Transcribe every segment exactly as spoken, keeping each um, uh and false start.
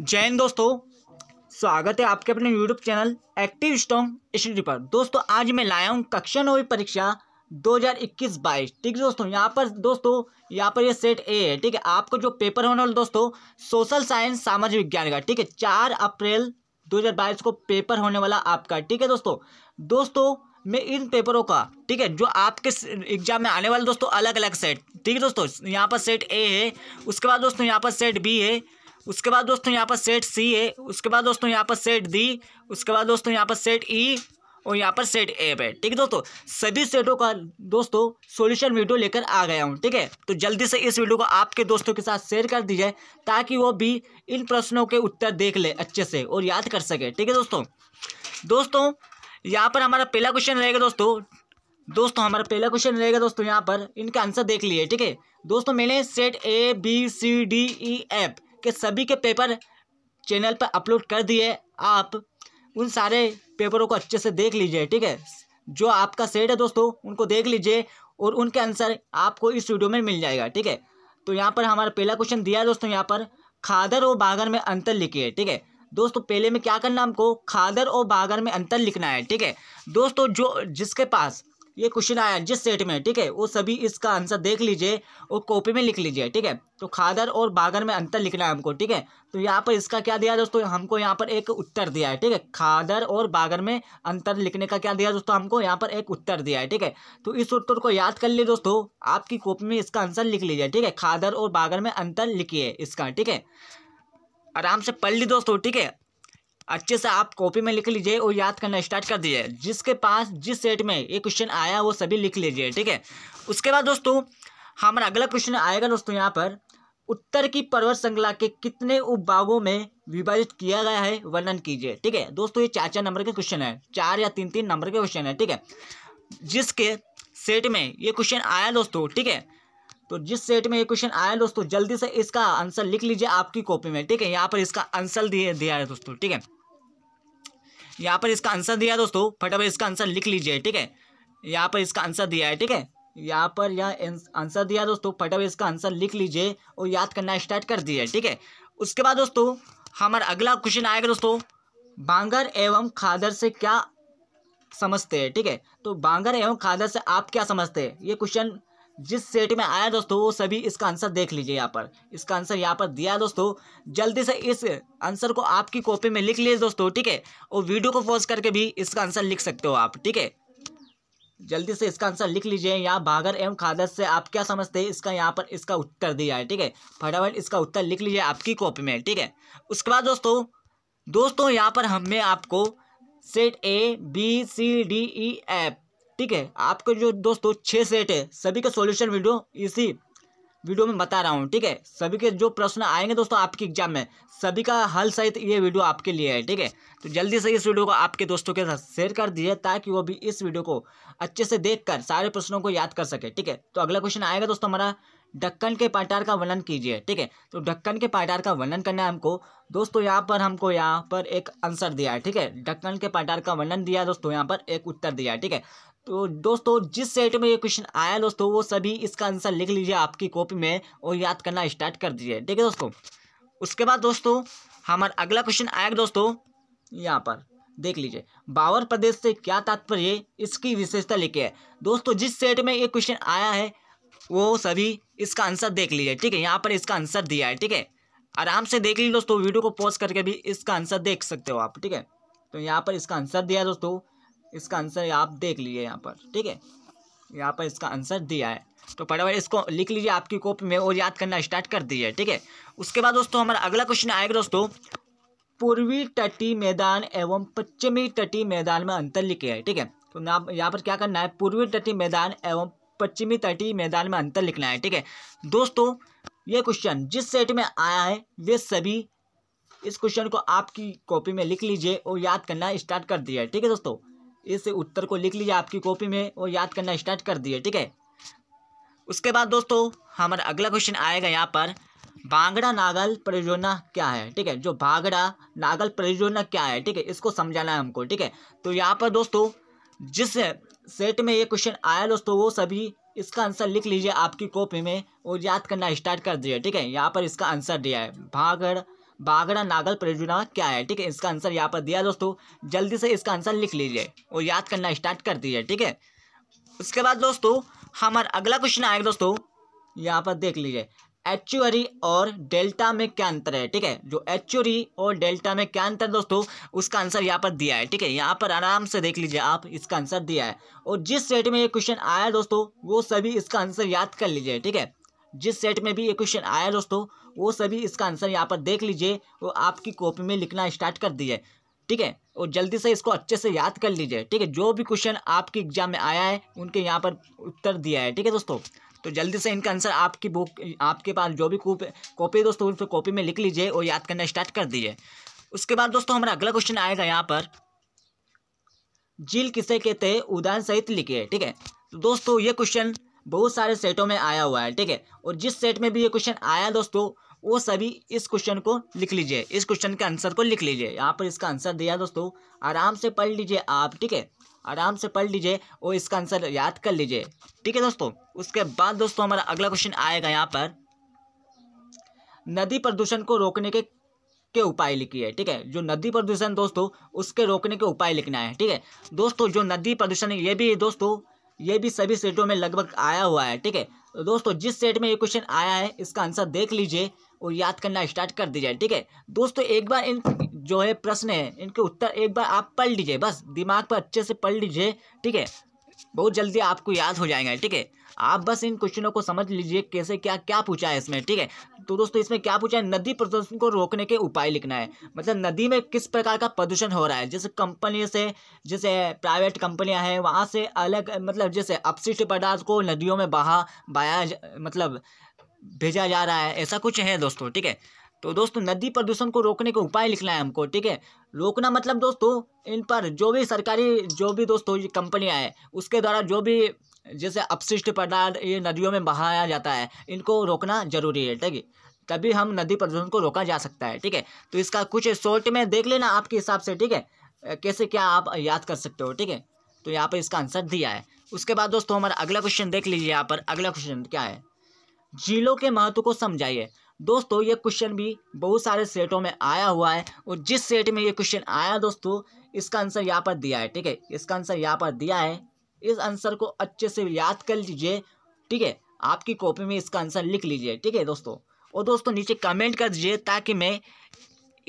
जय हिंद दोस्तों, स्वागत है आपके अपने YouTube channel active strong study पर। दोस्तों आज मैं लाया हूँ कक्षा नौवीं परीक्षा दो हज़ार इक्कीस बाईस। ठीक है दोस्तों, यहाँ पर दोस्तों यहाँ पर ये सेट ए है। ठीक है, आपको जो पेपर होने वाला दोस्तों सोशल साइंस सामाजिक विज्ञान का। ठीक है, चार अप्रैल दो हज़ार बाईस को पेपर होने वाला आपका। ठीक है दोस्तों, दोस्तों मैं इन पेपरों का ठीक है जो आपके एग्जाम में आने वाले दोस्तों अलग अलग सेट। ठीक है दोस्तों, यहाँ पर सेट ए है, उसके बाद दोस्तों यहाँ पर सेट बी है, उसके बाद दोस्तों यहाँ पर सेट सी है, उसके बाद दोस्तों यहाँ पर सेट डी, उसके बाद दोस्तों यहाँ पर सेट ई और यहाँ पर सेट ए पे। ठीक है दोस्तों, सभी सेटों का दोस्तों सॉल्यूशन वीडियो लेकर आ गया हूँ। ठीक है, तो जल्दी से इस वीडियो को आपके दोस्तों के साथ शेयर कर दीजिए ताकि वो भी इन प्रश्नों के उत्तर देख ले अच्छे से और याद कर सके। ठीक है दोस्तों, दोस्तों यहाँ पर हमारा पहला क्वेश्चन रहेगा दोस्तों दोस्तों हमारा पहला क्वेश्चन रहेगा दोस्तों यहाँ पर इनका आंसर देख लिए। ठीक है दोस्तों, मैंने set A B C D E F के सभी के पेपर चैनल पर अपलोड कर दिए, आप उन सारे पेपरों को अच्छे से देख लीजिए। ठीक है, जो आपका सेट है दोस्तों उनको देख लीजिए और उनके आंसर आपको इस वीडियो में मिल जाएगा। ठीक है, तो यहाँ पर हमारा पहला क्वेश्चन दिया है दोस्तों यहाँ पर खादर और बागर में अंतर लिखिए। ठीक है दोस्तों, पहले में क्या करना, हमको खादर और बागर में अंतर लिखना है। ठीक है दोस्तों, जो जिसके पास ये क्वेश्चन आया जिस सेट में, ठीक है वो सभी इसका आंसर देख लीजिए और कॉपी में लिख लीजिए। ठीक है, तो खादर और बागर में अंतर लिखना है हमको। ठीक है, तो यहाँ पर इसका क्या दिया दोस्तों, हमको यहाँ पर एक उत्तर दिया है। ठीक है, खादर और बागर में अंतर लिखने का क्या दिया दोस्तों, हमको यहाँ पर एक उत्तर दिया है। ठीक है, तो इस उत्तर को याद कर लिए दोस्तों, आपकी कॉपी में इसका आंसर लिख लीजिए। ठीक है, खादर और बागर में अंतर लिखिए इसका। ठीक है, आराम से पढ़ ली दोस्तों। ठीक है, अच्छे से आप कॉपी में लिख लीजिए और याद करना स्टार्ट कर दीजिए। जिसके पास जिस सेट में ये क्वेश्चन आया वो सभी लिख लीजिए। ठीक है, उसके बाद दोस्तों हमारा अगला क्वेश्चन आएगा दोस्तों यहाँ पर उत्तर की पर्वत श्रृंखला के कितने उपभागों में विभाजित किया गया है वर्णन कीजिए। ठीक है दोस्तों, ये चार चार नंबर के क्वेश्चन है, चार या तीन तीन नंबर के क्वेश्चन है। ठीक है, जिसके सेट में ये क्वेश्चन आया दोस्तों, ठीक है तो जिस सेट में ये क्वेश्चन आया दोस्तों जल्दी से इसका आंसर लिख लीजिए आपकी कॉपी में। ठीक है, यहाँ पर इसका आंसर दिया दिया है दोस्तों। ठीक है, यहाँ पर इसका आंसर दिया है दोस्तों, फटाफट इसका आंसर लिख लीजिए। ठीक है, यहाँ पर इसका आंसर दिया है। ठीक है, यहाँ पर यह आंसर दिया दोस्तों, फटाफट इसका आंसर लिख लीजिए और याद करना स्टार्ट कर दिए। ठीक है, उसके बाद दोस्तों हमारा अगला क्वेश्चन आएगा दोस्तों बांगर एवं खादर से क्या समझते हैं। ठीक है, तो बांगर एवं खादर से आप क्या समझते हैं, ये क्वेश्चन जिस सेट में आया दोस्तों वो सभी इसका आंसर देख लीजिए। यहाँ पर इसका आंसर यहाँ पर दिया दोस्तों, जल्दी से इस आंसर को आपकी कॉपी में लिख लीजिए दोस्तों। ठीक है, और वीडियो को पॉज करके भी इसका आंसर लिख सकते हो आप। ठीक है, जल्दी से इसका आंसर लिख लीजिए, यहाँ बागर एवं खादर से आप क्या समझते हैं इसका यहाँ पर इसका उत्तर दिया है। ठीक है, फटाफट इसका उत्तर लिख लीजिए आपकी कॉपी में। ठीक है, उसके बाद दोस्तों दोस्तों यहाँ पर हमें आपको set A B C D E F, ठीक है आपके जो दोस्तों छः सेट है सभी के सॉल्यूशन वीडियो इसी वीडियो में बता रहा हूँ। ठीक है, सभी के जो प्रश्न आएंगे दोस्तों आपके एग्जाम में सभी का हल सहित ये वीडियो आपके लिए है। ठीक है, तो जल्दी से इस वीडियो को आपके दोस्तों के साथ शेयर कर दीजिए ताकि वो भी इस वीडियो को अच्छे से देखकर सारे प्रश्नों को याद कर सके। ठीक है, तो अगला क्वेश्चन आएगा दोस्तों हमारा ढक्कन के पाटार का वर्णन कीजिए। ठीक है, तो ढक्कन के पाटार का वर्णन करना है हमको दोस्तों, यहाँ पर हमको यहाँ पर एक आंसर दिया है। ठीक है, ढक्कन के पाटार का वर्णन दिया दोस्तों, यहाँ पर एक उत्तर दिया है। ठीक है, तो दोस्तों जिस सेट में ये क्वेश्चन आया दोस्तों वो सभी इसका आंसर लिख लीजिए आपकी कॉपी में और याद करना स्टार्ट कर दीजिए। ठीक है दोस्तों, उसके बाद दोस्तों हमारा अगला क्वेश्चन आएगा दोस्तों यहाँ पर देख लीजिए बावर प्रदेश से क्या तात्पर्य इसकी विशेषता लिखिए है। दोस्तों जिस सेट में ये क्वेश्चन आया है वो सभी इसका आंसर देख लीजिए। ठीक है, यहाँ पर इसका आंसर दिया है। ठीक है, आराम से देख लीजिए दोस्तों, वीडियो को पॉज करके भी इसका आंसर देख सकते हो आप। ठीक है, तो यहाँ पर इसका आंसर दिया है दोस्तों, इसका आंसर आप देख लीजिए यहाँ पर। ठीक है, यहाँ पर इसका आंसर दिया है, तो फटाफट इसको लिख लीजिए आपकी कॉपी में और याद करना स्टार्ट कर दीजिए। ठीक है, उसके बाद दोस्तों हमारा अगला क्वेश्चन आएगा दोस्तों पूर्वी तटीय मैदान एवं पश्चिमी तटीय मैदान में अंतर लिखिए। ठीक है, तो यहाँ पर क्या करना है, पूर्वी तटीय मैदान एवं पश्चिमी तटीय मैदान में अंतर लिखना है। ठीक है दोस्तों, ये क्वेश्चन जिस सेट में आया है वे सभी इस क्वेश्चन को आपकी कॉपी में लिख लीजिए और याद करना स्टार्ट कर दिया। ठीक है दोस्तों, इस उत्तर को लिख लीजिए आपकी कॉपी में और याद करना स्टार्ट कर दिए। ठीक है, उसके बाद दोस्तों हमारा अगला क्वेश्चन आएगा यहाँ पर भांगड़ा नागल परियोजना क्या है। ठीक है, जो भांगड़ा नागल परियोजना क्या है, ठीक है इसको समझाना है हमको। ठीक है, तो यहाँ पर दोस्तों जिस सेट में ये क्वेश्चन आया दोस्तों वो सभी इसका आंसर लिख लीजिए आपकी कॉपी में और याद करना स्टार्ट कर दिए। ठीक है, यहाँ पर इसका आंसर दिया है भागड़ बागड़ा नागल परियोजना क्या है। ठीक है, इसका आंसर यहाँ पर दिया दोस्तों, जल्दी से इसका आंसर लिख लीजिए और याद करना स्टार्ट कर दीजिए। ठीक है, उसके बाद दोस्तों हमारा अगला क्वेश्चन आएगा दोस्तों, यहाँ पर देख लीजिए एच्चुअरी और डेल्टा में क्या अंतर है। ठीक है, जो एच्चुअरी और डेल्टा में क्या अंतर दोस्तों, उसका आंसर यहाँ पर दिया है। ठीक है, यहाँ पर आराम से देख लीजिए आप, इसका आंसर दिया है और जिस सेट में ये क्वेश्चन आया दोस्तों वो सभी इसका आंसर याद कर लीजिए। ठीक है, जिस सेट में भी ये क्वेश्चन आया दोस्तों वो सभी इसका आंसर यहाँ पर देख लीजिए और आपकी कॉपी में लिखना स्टार्ट कर दीजिए। ठीक है, और जल्दी से इसको अच्छे से याद कर लीजिए। ठीक है, जो भी क्वेश्चन आपके एग्जाम में आया है उनके यहाँ पर उत्तर दिया है। ठीक है दोस्तों, तो जल्दी से इनका आंसर आपकी बुक, आपके पास जो भी कॉपी है दोस्तों उस कॉपी में लिख लीजिए और याद करना स्टार्ट कर दीजिए। उसके बाद दोस्तों हमारा अगला क्वेश्चन आएगा यहाँ पर, झील किसे कहते हैं उदाहरण सहित लिखिए। ठीक है, तो दोस्तों ये क्वेश्चन बहुत सारे सेटों में आया हुआ है। ठीक है, और जिस सेट में भी ये क्वेश्चन आया दोस्तों वो सभी इस क्वेश्चन को लिख लीजिए, इस क्वेश्चन के आंसर को लिख लीजिए। यहाँ पर इसका आंसर दिया दोस्तों, आराम से पढ़ लीजिए आप। ठीक है, आराम से पढ़ लीजिए और इसका आंसर याद कर लीजिए। ठीक है दोस्तों, उसके बाद दोस्तों हमारा अगला क्वेश्चन आएगा यहाँ पर, नदी प्रदूषण को रोकने के के उपाय लिखिए। ठीक है, जो नदी प्रदूषण दोस्तों उसके रोकने के उपाय लिखना है। ठीक है दोस्तों, जो नदी प्रदूषण ये भी दोस्तों ये भी सभी सेटों में लगभग आया हुआ है। ठीक है दोस्तों, जिस सेट में ये क्वेश्चन आया है इसका आंसर देख लीजिए और याद करना स्टार्ट कर दीजिए। ठीक है दोस्तों, एक बार इन जो है प्रश्न है इनके उत्तर एक बार आप पढ़ लीजिए, बस दिमाग पर अच्छे से पढ़ लीजिए। ठीक है, बहुत जल्दी आपको याद हो जाएगा। ठीक है, आप बस इन क्वेश्चनों को समझ लीजिए कैसे क्या क्या पूछा है इसमें। ठीक है, तो दोस्तों इसमें क्या पूछा है, नदी प्रदूषण को रोकने के उपाय लिखना है, मतलब नदी में किस प्रकार का प्रदूषण हो रहा है, जैसे कंपनी से, जैसे प्राइवेट कंपनियां हैं वहाँ से अलग, मतलब जैसे अपशिष्ट पदार्थ को नदियों में बहा बहाया मतलब भेजा जा रहा है, ऐसा कुछ है दोस्तों। ठीक है, तो दोस्तों नदी प्रदूषण को रोकने के उपाय लिखना है हमको। ठीक है, रोकना मतलब दोस्तों इन पर जो भी सरकारी, जो भी दोस्तों ये कंपनियां हैं उसके द्वारा जो भी जैसे अपशिष्ट पदार्थ ये नदियों में बहाया जाता है, इनको रोकना जरूरी है। ठीक है, तभी हम नदी प्रदूषण को रोका जा सकता है। ठीक है, तो इसका कुछ शॉर्ट में देख लेना आपके हिसाब से। ठीक है, कैसे क्या आप याद कर सकते हो। ठीक है, तो यहाँ पर इसका आंसर दिया है। उसके बाद दोस्तों हमारा अगला क्वेश्चन देख लीजिए यहाँ पर, अगला क्वेश्चन क्या है, झीलों के महत्व को समझाइए। दोस्तों ये क्वेश्चन भी बहुत सारे सेटों में आया हुआ है और जिस सेट में ये क्वेश्चन आया दोस्तों इसका आंसर यहाँ पर दिया है। ठीक है, इसका आंसर यहाँ पर दिया है, इस आंसर को अच्छे से याद कर लीजिए। ठीक है, आपकी कॉपी में इसका आंसर लिख लीजिए। ठीक है दोस्तों, और दोस्तों नीचे कमेंट कर दीजिए ताकि मैं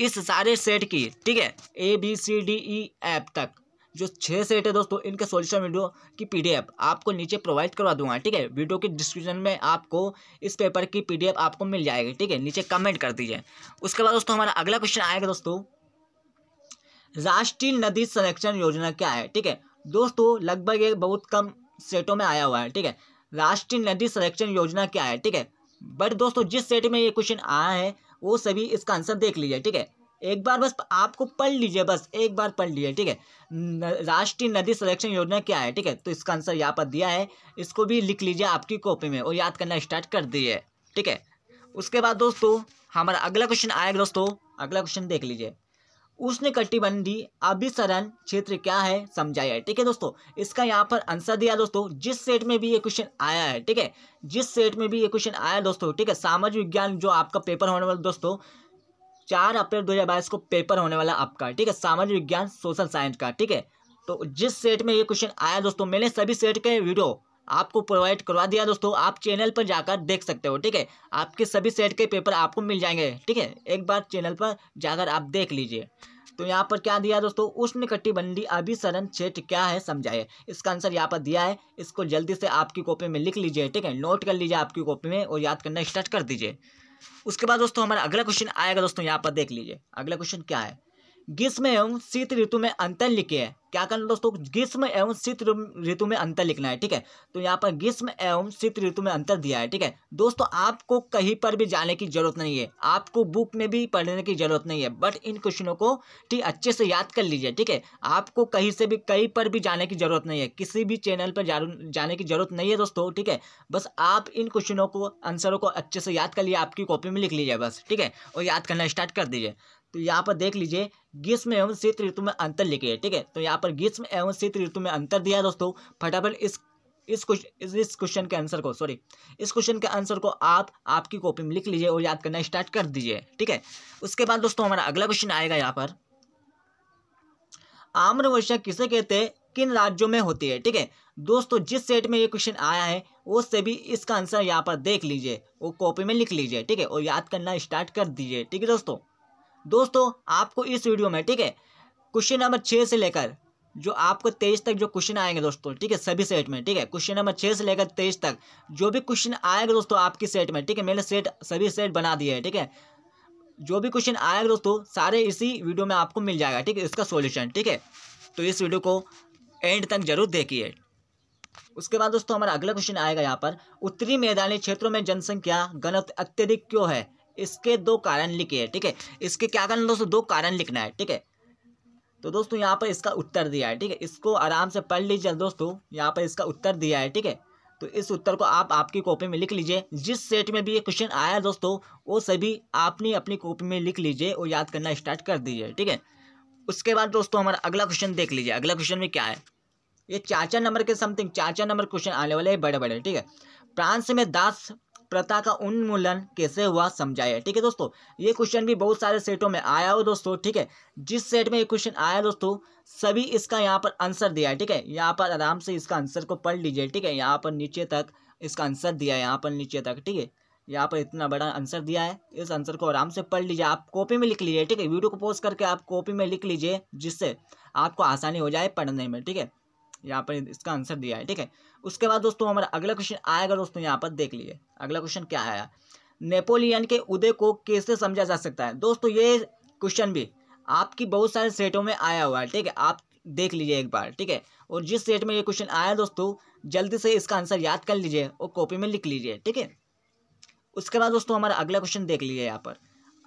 इस सारे सेट की, ठीक है A B C D E F तक जो छः सेट है दोस्तों इनके सॉल्यूशन वीडियो की पीडीएफ आपको नीचे प्रोवाइड करवा दूंगा। ठीक है, वीडियो के डिस्क्रिप्शन में आपको इस पेपर की पीडीएफ आपको मिल जाएगी। ठीक है, नीचे कमेंट कर दीजिए। उसके बाद दोस्तों हमारा अगला क्वेश्चन आएगा दोस्तों, राष्ट्रीय नदी संरक्षण योजना क्या है। ठीक है दोस्तों, लगभग ये बहुत कम सेटों में आया हुआ है। ठीक है, राष्ट्रीय नदी संरक्षण योजना क्या है। ठीक है, बट दोस्तों जिस सेट में ये क्वेश्चन आया है वो सभी इसका आंसर देख लीजिए। ठीक है, एक बार बस आपको पढ़ लीजिए, बस एक बार पढ़ लीजिए। ठीक है, राष्ट्रीय नदी संरक्षण योजना क्या है। ठीक है, तो इसका आंसर यहाँ पर दिया है, इसको भी लिख लीजिए आपकी कॉपी में और याद करना स्टार्ट कर दीजिए। ठीक है, उसके बाद दोस्तों हमारा अगला क्वेश्चन आएगा दोस्तों, अगला क्वेश्चन देख लीजिए, उष्णकटिबंधीय अभिसरण क्षेत्र क्या है समझाइए। ठीक है दोस्तों, इसका यहाँ पर आंसर दिया दोस्तों, जिस सेट में भी ये क्वेश्चन आया है। ठीक है, जिस सेट में भी ये क्वेश्चन आया दोस्तों। ठीक है, सामाजिक विज्ञान जो आपका पेपर होने वाला दोस्तों चार अप्रैल दो हज़ार बाईस को पेपर होने वाला आपका। ठीक है, सामाजिक विज्ञान सोशल साइंस का। ठीक है, तो जिस सेट में ये क्वेश्चन आया दोस्तों मैंने सभी सेट के वीडियो आपको प्रोवाइड करवा दिया दोस्तों, आप चैनल पर जाकर देख सकते हो। ठीक है, आपके सभी सेट के पेपर आपको मिल जाएंगे। ठीक है, एक बार चैनल पर जाकर आप देख लीजिए। तो यहाँ पर क्या दिया दोस्तों, उष्णकटिबंधीय अभिसरण क्षेत्र क्या है समझाइए। इसका आंसर यहाँ पर दिया है, इसको जल्दी से आपकी कॉपी में लिख लीजिए। ठीक है, नोट कर लीजिए आपकी कॉपी में और याद करना स्टार्ट कर दीजिए। उसके बाद दोस्तों हमारा अगला क्वेश्चन आएगा दोस्तों, यहाँ पर देख लीजिए अगला क्वेश्चन क्या है, ग्रीष्म एवं शीत ऋतु में अंतर लिखिए। क्या करना दोस्तों, ग्रीष्म एवं शीत ऋतु में अंतर लिखना है। ठीक है, तो यहाँ पर ग्रीष्म एवं शीत ऋतु में अंतर दिया है। ठीक है दोस्तों, आपको कहीं पर भी जाने की जरूरत नहीं है, आपको बुक में भी पढ़ने की जरूरत नहीं है, बट इन क्वेश्चनों को ठीक अच्छे से याद कर लीजिए। ठीक है, आपको कहीं से भी कहीं पर भी जाने की जरूरत नहीं है, किसी भी चैनल पर जाने की जरूरत नहीं है दोस्तों। ठीक है, बस आप इन क्वेश्चनों को, आंसरों को अच्छे से याद कर लीजिए, आपकी कॉपी में लिख लीजिए बस। ठीक है, और याद करना स्टार्ट कर दीजिए। तो यहाँ पर देख लीजिए, ग्रीष्म एवं शीत ऋतु में अंतर लिखिए। ठीक है, तो यहाँ पर ग्रीष्म एवं शीत ऋतु में अंतर दिया दोस्तों, फटाफट इस इस क्वेश्चन इस क्वेश्चन के आंसर को सॉरी इस क्वेश्चन के आंसर को आप आपकी कॉपी में लिख लीजिए और याद करना स्टार्ट कर दीजिए। ठीक है, उसके बाद दोस्तों हमारा अगला क्वेश्चन आएगा यहाँ पर, आम्रवर्षा किसे कहते हैं, किन राज्यों में होती है। ठीक है दोस्तों, जिस सेट में ये क्वेश्चन आया है उससे भी इसका आंसर यहाँ पर देख लीजिए, वो कॉपी में लिख लीजिए। ठीक है, और याद करना स्टार्ट कर दीजिए। ठीक है दोस्तों, दोस्तों आपको इस वीडियो में ठीक है क्वेश्चन नंबर छः से लेकर जो आपको तेईस तक जो क्वेश्चन आएंगे दोस्तों, ठीक है सभी सेट में, ठीक है क्वेश्चन नंबर छः से लेकर तेईस तक जो भी क्वेश्चन आएगा दोस्तों आपकी सेट में, ठीक है मैंने सेट सभी सेट बना दिए है। ठीक है, जो भी क्वेश्चन आएगा दोस्तों सारे इसी वीडियो में आपको मिल जाएगा। ठीक है, इसका सॉल्यूशन। ठीक है, तो इस वीडियो को एंड तक जरूर देखिए। उसके बाद दोस्तों हमारा अगला क्वेश्चन आएगा यहाँ पर, उत्तरी मैदानी क्षेत्रों में जनसंख्या घनत्व अत्यधिक क्यों है, इसके दो कारण लिखिए। ठीक है, इसके क्या कारण दोस्तों, दो कारण लिखना है। ठीक है, तो दोस्तों यहाँ पर इसका उत्तर दिया है। ठीक है, इसको आराम से पढ़ लीजिए दोस्तों, यहाँ पर इसका उत्तर दिया है। ठीक है, तो इस उत्तर को आप आपकी कॉपी में लिख लीजिए। जिस सेट में भी ये क्वेश्चन आया दोस्तों वो सभी आपने अपनी कॉपी में लिख लीजिए और याद करना स्टार्ट कर दीजिए। ठीक है, उसके बाद दोस्तों हमारा अगला क्वेश्चन देख लीजिए। अगला क्वेश्चन में क्या है, ये चाचा नंबर के समथिंग चाचा नंबर क्वेश्चन आने वाले हैं, बड़े बड़े। ठीक है, फ्रांस में दास प्रथा का उन्मूलन कैसे हुआ समझाइए। ठीक है दोस्तों, ये क्वेश्चन भी बहुत सारे सेटों में आया हो दोस्तों। ठीक है, जिस सेट में ये क्वेश्चन आया दोस्तों सभी इसका यहाँ पर आंसर दिया है। ठीक है, यहाँ पर आराम से इसका आंसर को पढ़ लीजिए। ठीक है, यहाँ पर नीचे तक इसका आंसर दिया है, यहाँ पर नीचे तक। ठीक है, यहाँ पर इतना बड़ा आंसर दिया है, इस आंसर को आराम से पढ़ लीजिए, आप कॉपी में लिख लीजिए। ठीक है, वीडियो को पॉज करके आप कॉपी में लिख लीजिए जिससे आपको आसानी हो जाए पढ़ने में। ठीक है, यहाँ पर इसका आंसर दिया है। ठीक है, उसके बाद दोस्तों हमारा अगला क्वेश्चन आएगा दोस्तों, यहाँ पर देख लीजिए अगला क्वेश्चन क्या आया, नेपोलियन के उदय को कैसे समझा जा सकता है। दोस्तों ये क्वेश्चन भी आपकी बहुत सारे सेटों में आया हुआ है। ठीक है, आप देख लीजिए एक बार। ठीक है, और जिस सेट में ये क्वेश्चन आया दोस्तों जल्दी से इसका आंसर याद कर लीजिए और कॉपी में लिख लीजिए। ठीक है, उसके बाद दोस्तों हमारा अगला क्वेश्चन देख लीजिए। यहाँ पर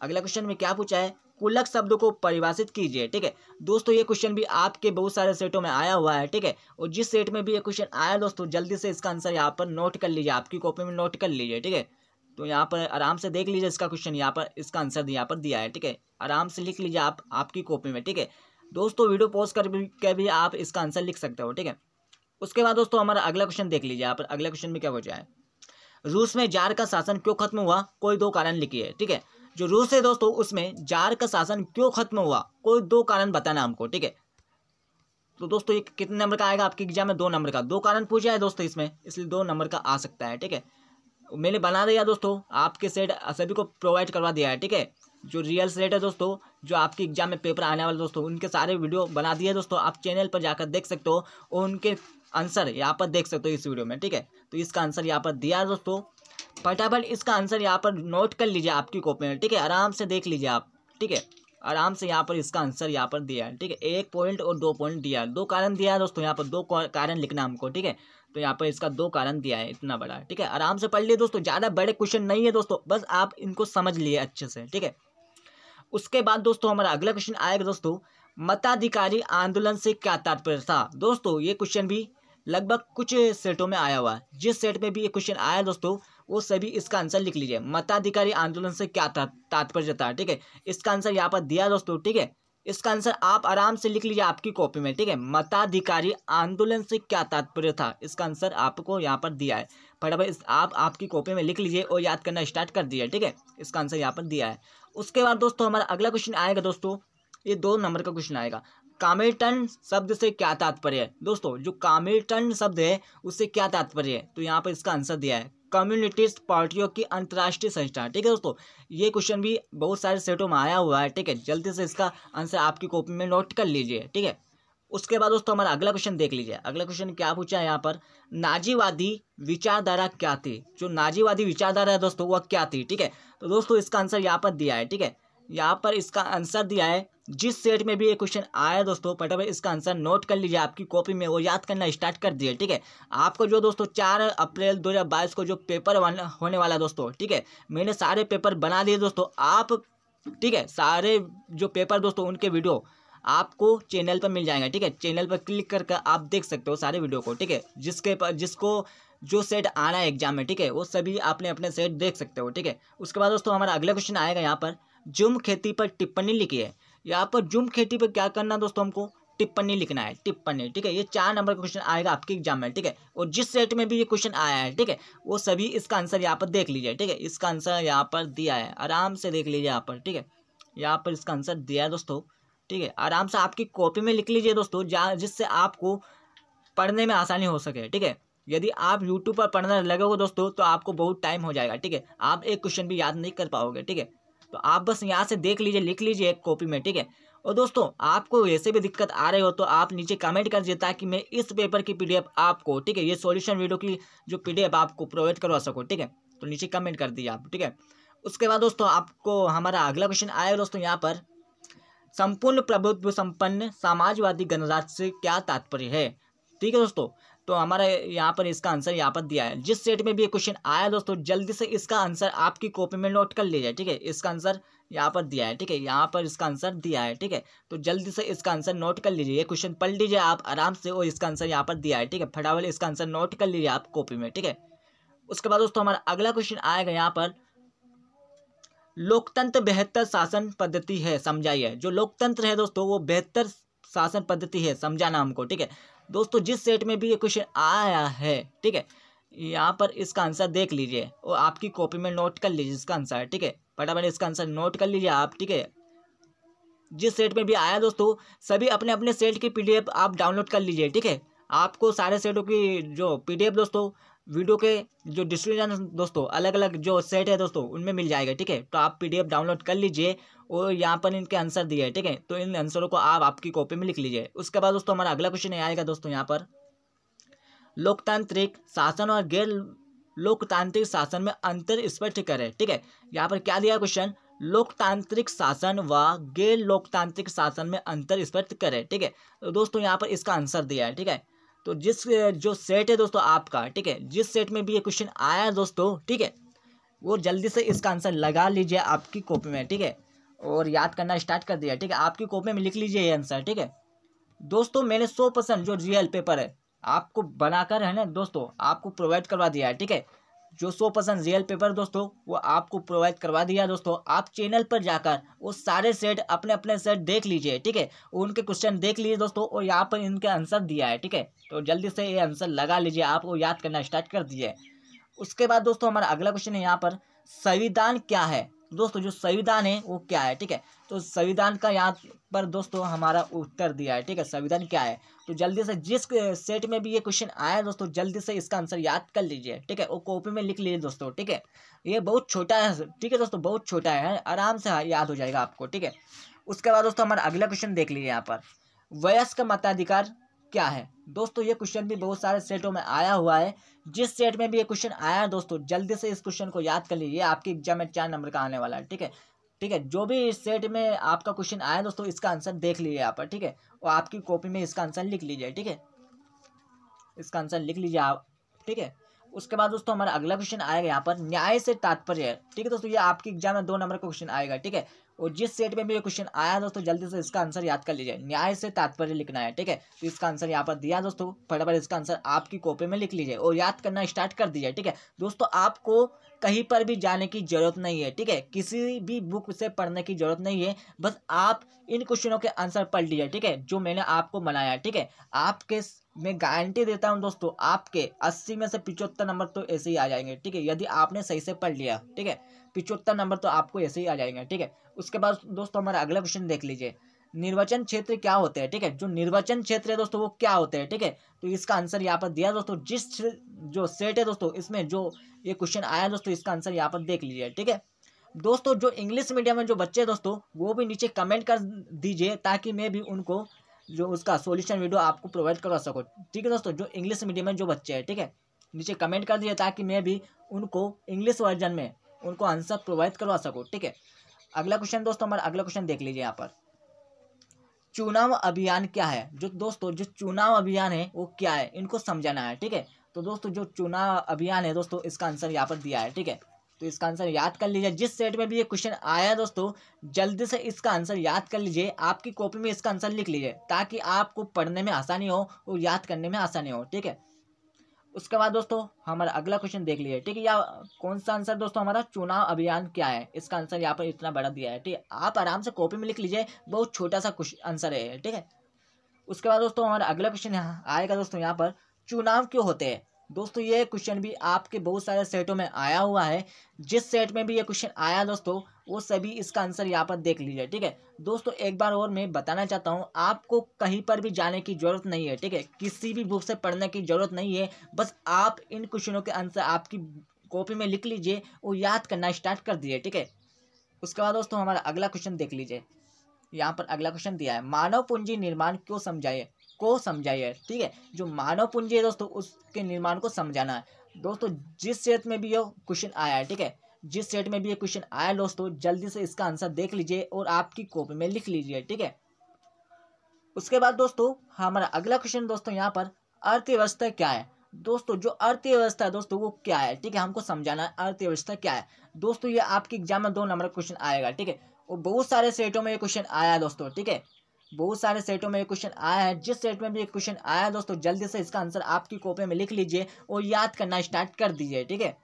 अगला क्वेश्चन में क्या पूछा है, कुलक शब्द को परिभाषित कीजिए। ठीक है दोस्तों, ये क्वेश्चन भी आपके बहुत सारे सेटों में आया हुआ है। ठीक है, और जिस सेट में भी ये क्वेश्चन आया दोस्तों जल्दी से इसका आंसर यहाँ पर नोट कर लीजिए, आपकी कॉपी में नोट कर लीजिए। ठीक है, तो यहाँ पर आराम से देख लीजिए इसका क्वेश्चन, यहाँ पर इसका आंसर यहाँ पर दिया है। ठीक है, आराम से लिख लीजिए आप आपकी कॉपी में। ठीक है दोस्तों, वीडियो पॉज करके भी आप इसका आंसर लिख सकते हो। ठीक है, उसके बाद दोस्तों हमारा अगला क्वेश्चन देख लीजिए। यहाँ पर अगला क्वेश्चन में क्या पूछा है, रूस में जार का शासन क्यों खत्म हुआ, कोई दो कारण लिखिए। ठीक है, जो रूस है दोस्तों उसमें जार का शासन क्यों खत्म हुआ, कोई दो कारण बताना हमको। ठीक है, तो दोस्तों ये कितने नंबर का आएगा आपके एग्जाम में, दो नंबर का, दो कारण पूछा है दोस्तों इसमें, इसलिए दो नंबर का आ सकता है। ठीक है, मैंने बना दिया दोस्तों, आपके सेट सभी को प्रोवाइड करवा दिया है। ठीक है, जो रियल सेट है दोस्तों, जो आपके एग्जाम में पेपर आने वाले दोस्तों, उनके सारे वीडियो बना दिए दोस्तों, आप चैनल पर जाकर देख सकते हो और उनके आंसर यहाँ पर देख सकते हो इस वीडियो में। ठीक है, तो इसका आंसर यहाँ पर दिया है दोस्तों, फटाफट इसका आंसर यहाँ पर नोट कर लीजिए आपकी कॉपी में। ठीक है, आराम से देख लीजिए आप। ठीक है, आराम से यहाँ पर इसका आंसर यहाँ पर दिया है। ठीक है, एक पॉइंट और दो पॉइंट दिया है, दो कारण दिया है दोस्तों, यहाँ पर दो कारण लिखना हमको। ठीक है, तो यहाँ पर इसका दो कारण दिया है, इतना बड़ा। ठीक है, आराम से पढ़ लिए दोस्तों, ज़्यादा बड़े क्वेश्चन नहीं है दोस्तों, बस आप इनको समझ लिए अच्छे से। ठीक है, उसके बाद दोस्तों हमारा अगला क्वेश्चन आएगा दोस्तों, मताधिकारी आंदोलन से क्या तात्पर्य था। दोस्तों ये क्वेश्चन भी लगभग कुछ सेटों में आया हुआ है, जिस सेट में भी ये क्वेश्चन आया दोस्तों वो सभी इसका आंसर लिख लीजिए, मताधिकारी आंदोलन से क्या तात्पर्य था। ठीक है, इसका आंसर यहाँ पर दिया दोस्तों। ठीक है, इसका आंसर आप आराम से लिख लीजिए आपकी कॉपी में। ठीक है, मताधिकारी आंदोलन से क्या तात्पर्य था, इसका आंसर आपको यहाँ पर दिया है, फटाफट आप आपकी कॉपी में लिख लीजिए और याद करना स्टार्ट कर दीजिए। ठीक है, इसका आंसर यहाँ पर दिया है। उसके बाद दोस्तों हमारा अगला क्वेश्चन आएगा दोस्तों, ये दो नंबर का क्वेश्चन आएगा, कामेटन शब्द से क्या तात्पर्य है। दोस्तों जो कामेटन शब्द है उससे क्या तात्पर्य है, तो यहाँ पर इसका आंसर दिया है, कम्युनिस्ट पार्टियों की अंतर्राष्ट्रीय संस्था। ठीक है दोस्तों, ये क्वेश्चन भी बहुत सारे सेटों में आया हुआ है। ठीक है, जल्दी से इसका आंसर आपकी कॉपी में नोट कर लीजिए। ठीक है, उसके बाद दोस्तों हमारा अगला क्वेश्चन देख लीजिए। अगला क्वेश्चन क्या पूछा है यहाँ पर, नाजीवादी विचारधारा क्या थी। जो नाजीवादी विचारधारा है दोस्तों वह क्या थी। ठीक है, तो दोस्तों इसका आंसर यहाँ पर दिया है। ठीक है, यहाँ पर इसका आंसर दिया है, जिस सेट में भी ये क्वेश्चन आया दोस्तों फटाफट इसका आंसर नोट कर लीजिए आपकी कॉपी में और याद करना स्टार्ट कर दीजिए। ठीक है, आपको जो दोस्तों चार अप्रैल दो हज़ार बाईस को जो पेपर होने वाला दोस्तों, ठीक है मैंने सारे पेपर बना दिए दोस्तों, आप ठीक है सारे जो पेपर दोस्तों उनके वीडियो आपको चैनल पर मिल जाएंगे। ठीक है, चैनल पर क्लिक करके आप देख सकते हो सारे वीडियो को। ठीक है, जिसके जिसको जो सेट आना है एग्जाम में, ठीक है वो सभी आपने अपने सेट देख सकते हो। ठीक है, उसके बाद दोस्तों हमारा अगला क्वेश्चन आएगा यहाँ पर, झूम खेती पर टिप्पणी लिखी है। यहाँ पर झूम खेती पर क्या करना दोस्तों हमको, टिप्पणी लिखना है, टिप्पणी। ठीक है, ये चार नंबर का क्वेश्चन आएगा आपके एग्जाम में। ठीक है, और जिस सेट में भी ये क्वेश्चन आया है, ठीक है, वो सभी इसका आंसर यहाँ पर देख लीजिए। ठीक है, इसका आंसर यहाँ पर दिया है, आराम से देख लीजिए यहाँ पर। ठीक है, यहाँ पर इसका आंसर दिया है दोस्तों। ठीक है, आराम से आपकी कॉपी में लिख लीजिए दोस्तों, जिससे आपको पढ़ने में आसानी हो सके। ठीक है, यदि आप यूट्यूब पर पढ़ने लगोगे दोस्तों तो आपको बहुत टाइम हो जाएगा। ठीक है, आप एक क्वेश्चन भी याद नहीं कर पाओगे। ठीक है, तो आप बस यहाँ से देख लीजिए, लिख लीजिए एक कॉपी में। ठीक है, और दोस्तों आपको ऐसे भी दिक्कत आ रही हो तो आप नीचे कमेंट कर दीजिए, ताकि मैं इस पेपर की पीडीएफ आपको, ठीक है, ये सॉल्यूशन वीडियो की जो पीडीएफ आपको प्रोवाइड करवा सको। ठीक है, तो नीचे कमेंट कर दीजिए आप। ठीक है, उसके बाद दोस्तों आपको हमारा अगला क्वेश्चन आया दोस्तों यहाँ पर, संपूर्ण प्रभुत्व संपन्न समाजवादी गणराज्य से क्या तात्पर्य है। ठीक है दोस्तों, तो हमारा यहाँ पर इसका आंसर यहाँ पर दिया है। जिस सेट में भी ये क्वेश्चन आया दोस्तों, जल्दी से इसका आंसर आपकी कॉपी में नोट कर लीजिए। ठीक है, इसका आंसर यहाँ पर दिया है। ठीक है, यहाँ पर इसका आंसर दिया है। ठीक है, तो जल्दी से इसका आंसर नोट कर लीजिए, ये क्वेश्चन पढ़ लीजिए आप आराम से, और इसका आंसर यहाँ पर दिया है। ठीक है, फटाफट इसका आंसर नोट कर लीजिए आप कॉपी में। ठीक है, उसके बाद दोस्तों हमारा अगला क्वेश्चन आएगा यहाँ पर, लोकतंत्र बेहतर शासन पद्धति है समझाइए। जो लोकतंत्र है दोस्तों वो बेहतर शासन पद्धति है, समझाना हमको। ठीक है दोस्तों, जिस सेट में भी ये क्वेश्चन आया है, ठीक है, यहाँ पर इसका आंसर देख लीजिए और आपकी कॉपी में नोट कर लीजिए इसका आंसर। ठीक है, फटाफट इसका आंसर नोट कर लीजिए आप। ठीक है, जिस सेट में भी आया दोस्तों, सभी अपने अपने सेट की पीडीएफ आप डाउनलोड कर लीजिए। ठीक है, आपको सारे सेटों की जो पीडीएफ दोस्तों वीडियो के जो डिस्क्रिप्शन दोस्तों अलग अलग जो सेट है दोस्तों उनमें मिल जाएगा। ठीक है, तो आप पीडीएफ डाउनलोड कर लीजिए और यहाँ पर इनके आंसर दिए हैं। ठीक है, तो इन आंसरों को आप आपकी कॉपी में लिख लीजिए। उसके बाद दोस्तों हमारा अगला क्वेश्चन आएगा दोस्तों यहाँ पर, लोकतांत्रिक शासन और गैर लोकतांत्रिक शासन में अंतर स्पष्ट करें। ठीक है, यहाँ पर क्या दिया क्वेश्चन, लोकतांत्रिक शासन व गैर लोकतांत्रिक शासन में अंतर स्पष्ट करें। ठीक है, तो दोस्तों यहाँ पर इसका आंसर दिया है। ठीक है, तो जिस जो सेट है दोस्तों आपका, ठीक है, जिस सेट में भी ये क्वेश्चन आया है दोस्तों, ठीक है, वो जल्दी से इसका आंसर लगा लीजिए आपकी कॉपी में। ठीक है, और याद करना स्टार्ट कर दिया। ठीक है, आपकी कॉपी में लिख लीजिए ये आंसर। ठीक है दोस्तों, मैंने सौ परसेंट जो रियल पेपर है आपको बनाकर है ना दोस्तों आपको प्रोवाइड करवा दिया है। ठीक है, जो सौ परसेंट रियल पेपर दोस्तों वो आपको प्रोवाइड करवा दिया दोस्तों। आप चैनल पर जाकर वो सारे सेट अपने अपने सेट देख लीजिए। ठीक है, उनके क्वेश्चन देख लीजिए दोस्तों, और यहाँ पर इनके आंसर दिया है। ठीक है, तो जल्दी से ये आंसर लगा लीजिए आप और याद करना स्टार्ट कर दीजिए। उसके बाद दोस्तों हमारा अगला क्वेश्चन है यहाँ पर, संविधान क्या है दोस्तों, जो संविधान है वो क्या है। ठीक है, तो संविधान का यहाँ पर दोस्तों हमारा उत्तर दिया है। ठीक है, संविधान क्या है, तो जल्दी से जिस सेट में भी ये क्वेश्चन आया दोस्तों जल्दी से इसका आंसर याद कर लीजिए। ठीक है, वो कॉपी में लिख लीजिए दोस्तों। ठीक है, ये बहुत छोटा है। ठीक है दोस्तों, बहुत छोटा है, आराम से याद हो जाएगा आपको। ठीक है, उसके बाद दोस्तों हमारा अगला क्वेश्चन देख लीजिए यहाँ पर, वयस्क मताधिकार क्या है दोस्तों। ये क्वेश्चन भी बहुत सारे सेटों में आया हुआ है। जिस सेट में भी ये क्वेश्चन आया है दोस्तों जल्दी से इस क्वेश्चन को याद कर लीजिए, आपके एग्जाम में चार नंबर का आने वाला है। ठीक है, ठीक है, जो भी इस सेट में आपका क्वेश्चन आया है दोस्तों इसका आंसर देख लीजिए यहाँ पर। ठीक है, और आपकी कॉपी में इसका आंसर लिख लीजिए। ठीक है, इसका आंसर लिख लीजिए आप। ठीक है, उसके बाद दोस्तों हमारा अगला क्वेश्चन आएगा यहाँ पर, न्याय से तात्पर्य। ठीक है दोस्तों, ये आपके एग्जाम में दो नंबर का क्वेश्चन आएगा। ठीक है, और जिस सेट में भी ये क्वेश्चन आया दोस्तों जल्दी से इसका आंसर याद कर लीजिए। न्याय से तात्पर्य लिखना है। ठीक है, तो इसका आंसर यहाँ पर दिया दोस्तों, फटाफट इसका आंसर आपकी कॉपी में लिख लीजिए और याद करना स्टार्ट कर दीजिए। ठीक है दोस्तों, आपको कहीं पर भी जाने की जरूरत नहीं है। ठीक है, किसी भी बुक से पढ़ने की जरूरत नहीं है, बस आप इन क्वेश्चनों के आंसर पढ़ लीजिए। ठीक है, जो मैंने आपको बनाया। ठीक है, आपके मैं गारंटी देता हूँ दोस्तों आपके अस्सी में से पिचहत्तर नंबर तो ऐसे ही आ जाएंगे। ठीक है, यदि आपने सही से पढ़ लिया। ठीक है, पिचहत्तर नंबर तो आपको ऐसे ही आ जाएंगे। ठीक है, उसके बाद दोस्तों हमारा अगला क्वेश्चन देख लीजिए, निर्वाचन क्षेत्र क्या होते हैं। ठीक है, जो निर्वाचन क्षेत्र है दोस्तों वो क्या होते हैं। ठीक है, तो इसका आंसर यहाँ पर दिया दोस्तों, जिस जो सेट है दोस्तों इसमें जो ये क्वेश्चन आया दोस्तों इसका आंसर यहाँ पर देख लीजिए। ठीक है दोस्तों, जो इंग्लिश मीडियम में जो बच्चे दोस्तों वो भी नीचे कमेंट कर दीजिए, ताकि मैं भी उनको जो उसका सोल्यूशन वीडियो आपको प्रोवाइड करवा सकूँ। ठीक है दोस्तों, जो इंग्लिश मीडियम में जो बच्चे हैं, ठीक है, नीचे कमेंट कर दीजिए, ताकि मैं भी उनको इंग्लिश वर्जन में उनको आंसर प्रोवाइड करवा सकूँ। ठीक है, अगला क्वेश्चन दोस्तों हमारा अगला क्वेश्चन देख लीजिए यहाँ पर, चुनाव अभियान क्या है। जो दोस्तों जो चुनाव अभियान है वो क्या है, इनको समझाना है। ठीक है, तो दोस्तों जो चुनाव अभियान है दोस्तों इसका आंसर यहाँ पर दिया है। ठीक है, तो इसका आंसर याद कर लीजिए। जिस सेट में भी ये क्वेश्चन आया दोस्तों जल्दी से इसका आंसर याद कर लीजिए, आपकी कॉपी में इसका आंसर लिख लीजिए, ताकि आपको पढ़ने में आसानी हो और याद करने में आसानी हो। ठीक है, उसके बाद दोस्तों हमारा अगला क्वेश्चन देख लीजिए। ठीक है, या कौन सा आंसर दोस्तों हमारा, चुनाव अभियान क्या है, इसका आंसर यहाँ पर इतना बड़ा दिया है। ठीक है, आप आराम से कॉपी में लिख लीजिए, बहुत छोटा सा आंसर है। ठीक है, उसके बाद दोस्तों हमारा अगला क्वेश्चन आएगा दोस्तों यहाँ पर चुनाव क्यों होते हैं। दोस्तों ये क्वेश्चन भी आपके बहुत सारे सेटों में आया हुआ है, जिस सेट में भी ये क्वेश्चन आया दोस्तों वो सभी इसका आंसर यहाँ पर देख लीजिए। ठीक है दोस्तों, एक बार और मैं बताना चाहता हूँ, आपको कहीं पर भी जाने की ज़रूरत नहीं है। ठीक है, किसी भी बुक से पढ़ने की ज़रूरत नहीं है, बस आप इन क्वेश्चनों के आंसर आपकी कॉपी में लिख लीजिए और याद करना स्टार्ट कर दीजिए। ठीक है, उसके बाद दोस्तों हमारा अगला क्वेश्चन देख लीजिए। यहाँ पर अगला क्वेश्चन दिया है मानव पूंजी निर्माण क्यों समझाइए को समझाइए। ठीक है, जो मानव पूंजी है दोस्तों उसके निर्माण को समझाना है। दोस्तों जिस सेट में भी ये क्वेश्चन आया है, ठीक है जिस सेट में भी ये क्वेश्चन आया है दोस्तों जल्दी से इसका आंसर देख लीजिए और आपकी कॉपी में लिख लीजिए। ठीक है, उसके बाद दोस्तों हमारा अगला क्वेश्चन दोस्तों यहाँ पर अर्थव्यवस्था क्या है। दोस्तों जो अर्थव्यवस्था है दोस्तों वो क्या है, ठीक है हमको समझाना है अर्थव्यवस्था क्या है। दोस्तों ये आपके एग्जाम में दो नंबर क्वेश्चन आएगा। ठीक है, और बहुत सारे सेटों में ये क्वेश्चन आया है दोस्तों। ठीक है, बहुत सारे सेटों में ये क्वेश्चन आया है, जिस सेट में भी ये क्वेश्चन आया है दोस्तों जल्दी से इसका आंसर आपकी कॉपी में लिख लीजिए और याद करना स्टार्ट कर दीजिए। ठीक है,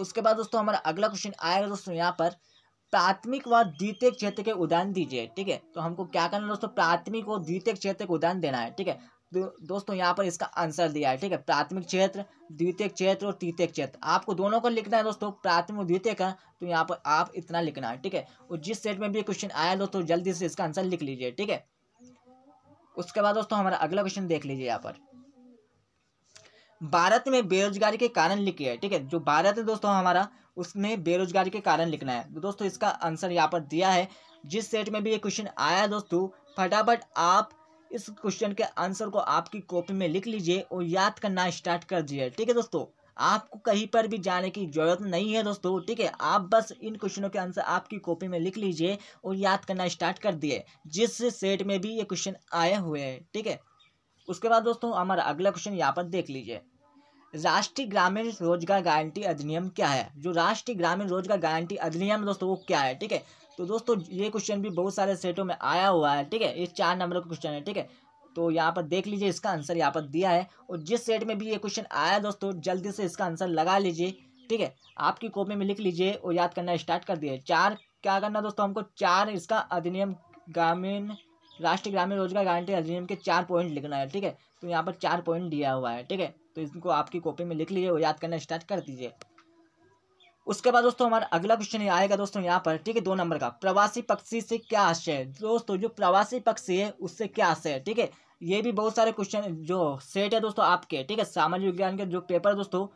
उसके बाद दोस्तों हमारा अगला क्वेश्चन आएगा दोस्तों यहाँ पर प्राथमिक व द्वितीय क्षेत्र के उदाहरण दीजिए। ठीक है, तो हमको क्या करना है दोस्तों, प्राथमिक और द्वितीय क्षेत्र के उदाहरण देना है। ठीक है दोस्तों यहाँ पर इसका आंसर दिया है। ठीक है, प्राथमिक क्षेत्र, द्वितीय क्षेत्र और तृतीय क्षेत्र, आपको दोनों को लिखना है दोस्तों, प्राथमिक और द्वितीय का, तो यहाँ पर आप इतना लिखना है। ठीक है, और जिस सेट में भी क्वेश्चन आया है दोस्तों जल्दी से इसका आंसर लिख लीजिए। ठीक है, उसके बाद दोस्तों हमारा अगला क्वेश्चन देख लीजिए। यहाँ पर भारत में बेरोजगारी के कारण लिखिए। ठीक है, जो भारत है दोस्तों हमारा उसमें बेरोजगारी के कारण लिखना है। दोस्तों इसका आंसर यहाँ पर दिया है, जिस सेट में भी ये क्वेश्चन आया है दोस्तों फटाफट आप इस क्वेश्चन के आंसर को आपकी कॉपी में लिख लीजिए और याद करना स्टार्ट कर दीजिए। ठीक है दोस्तों, आपको कहीं पर भी जाने की ज़रूरत नहीं है दोस्तों। ठीक है, आप बस इन क्वेश्चनों के आंसर आपकी कॉपी में लिख लीजिए और याद करना स्टार्ट कर दिए, जिस सेट में भी ये क्वेश्चन आए हुए हैं। ठीक है, उसके बाद दोस्तों हमारा अगला क्वेश्चन यहाँ पर देख लीजिए। राष्ट्रीय ग्रामीण रोजगार गारंटी अधिनियम क्या है। जो राष्ट्रीय ग्रामीण रोजगार गारंटी अधिनियम दोस्तों वो क्या है। ठीक है, तो दोस्तों ये क्वेश्चन भी बहुत सारे सेटों में आया हुआ है। ठीक है, ये चार नंबर का क्वेश्चन है। ठीक है, तो यहाँ पर देख लीजिए इसका आंसर यहाँ पर दिया है, और जिस सेट में भी ये क्वेश्चन आया है दोस्तों जल्दी से इसका आंसर लगा लीजिए। ठीक है, आपकी कॉपी में लिख लीजिए और याद करना स्टार्ट कर दिए। चार क्या करना दोस्तों, हमको चार इसका अधिनियम ग्रामीण राष्ट्रीय ग्रामीण रोजगार गारंटी अधिनियम के चार पॉइंट लिखना है। ठीक है, तो यहाँ पर चार पॉइंट दिया हुआ है। ठीक है, तो इसको आपकी कॉपी में लिख लीजिए और याद करना स्टार्ट कर दीजिए। उसके बाद दोस्तों हमारा अगला क्वेश्चन आएगा दोस्तों यहाँ पर। ठीक है, दो नंबर का, प्रवासी पक्षी से क्या आशय है। दोस्तों जो प्रवासी पक्षी है उससे क्या आशय है। ठीक है, ये भी बहुत सारे क्वेश्चन जो सेट है दोस्तों आपके। ठीक है, सामाजिक विज्ञान के जो पेपर दोस्तों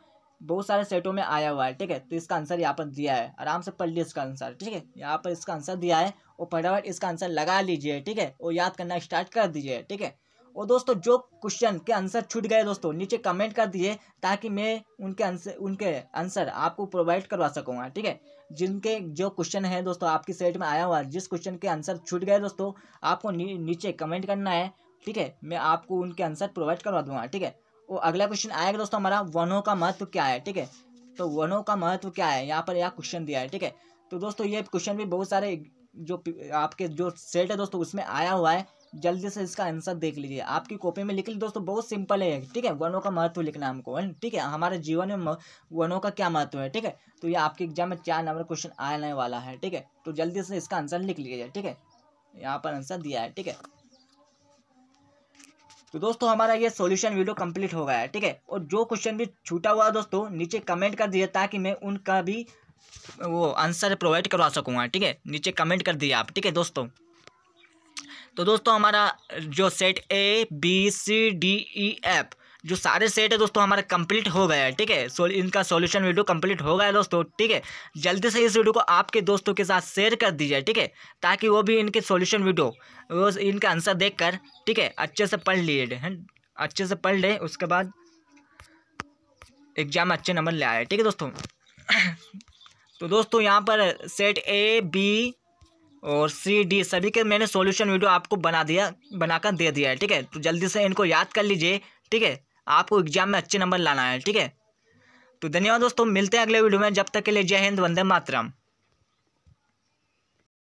बहुत सारे सेटों में आया हुआ है। ठीक है, तो इसका आंसर यहाँ पर दिया है, आराम से पढ़ लीजिए इसका आंसर। ठीक है, यहाँ पर इसका आंसर दिया है और फटाफट इसका आंसर लगा लीजिए। ठीक है, और याद करना स्टार्ट कर दीजिए। ठीक है, और दोस्तों जो क्वेश्चन के आंसर छूट गए दोस्तों नीचे कमेंट कर दिए, ताकि मैं उनके आंसर उनके आंसर आपको प्रोवाइड करवा सकूँगा। ठीक है, जिनके जो क्वेश्चन है दोस्तों आपकी सेट में आया हुआ, जिस क्वेश्चन के आंसर छूट गए दोस्तों आपको नी, नीचे कमेंट करना है। ठीक है, मैं आपको उनके आंसर प्रोवाइड करवा दूँगा। ठीक है, और अगला क्वेश्चन आएगा दोस्तों हमारा, वनों का महत्व क्या है। ठीक है, तो वनों का महत्व क्या है, यहाँ पर यह क्वेश्चन दिया है। ठीक है, तो दोस्तों ये क्वेश्चन भी बहुत सारे जो आपके जो सेट है दोस्तों उसमें आया हुआ है, जल्दी से इसका आंसर देख लीजिए, आपकी कॉपी में लिख लीजिए दोस्तों, बहुत सिंपल है। ठीक है, वनों का महत्व लिखना हमको। ठीक है, हमारे जीवन में वनों का क्या महत्व है। ठीक है, तो ये आपके एग्जाम में चार नंबर क्वेश्चन आने वाला है। ठीक है, तो जल्दी से इसका आंसर लिख लीजिए। ठीक है, यहाँ पर आंसर दिया है। ठीक है, तो दोस्तों हमारा ये सॉल्यूशन वीडियो कंप्लीट हो गया है। ठीक है, और जो क्वेश्चन भी छूटा हुआ दोस्तों नीचे कमेंट कर दीजिए, ताकि मैं उनका भी वो आंसर प्रोवाइड करवा सकूँगा। ठीक है, नीचे कमेंट कर दीजिए आप। ठीक है दोस्तों, तो दोस्तों हमारा जो set A B C D E F जो सारे सेट है दोस्तों हमारा कंप्लीट हो गया है। ठीक है, सो इनका सॉल्यूशन वीडियो कंप्लीट हो गया है दोस्तों। ठीक है, जल्दी से इस वीडियो को आपके दोस्तों के साथ शेयर कर दीजिए। ठीक है, ताकि वो भी इनके सॉल्यूशन वीडियो वो इनका आंसर देखकर ठीक है अच्छे से पढ़ लीजिए, अच्छे से पढ़ लें, उसके बाद एग्जाम में अच्छे नंबर ले आए। ठीक है दोस्तों, तो दोस्तों यहाँ पर सेट ए बी और सी डी सभी के मैंने सॉल्यूशन वीडियो आपको बना दिया बनाकर दे दिया है। ठीक है, तो जल्दी से इनको याद कर लीजिए। ठीक है, आपको एग्जाम में अच्छे नंबर लाना है। ठीक है, तो धन्यवाद दोस्तों, मिलते हैं अगले वीडियो में, जब तक के लिए जय हिंद, वंदे मातरम।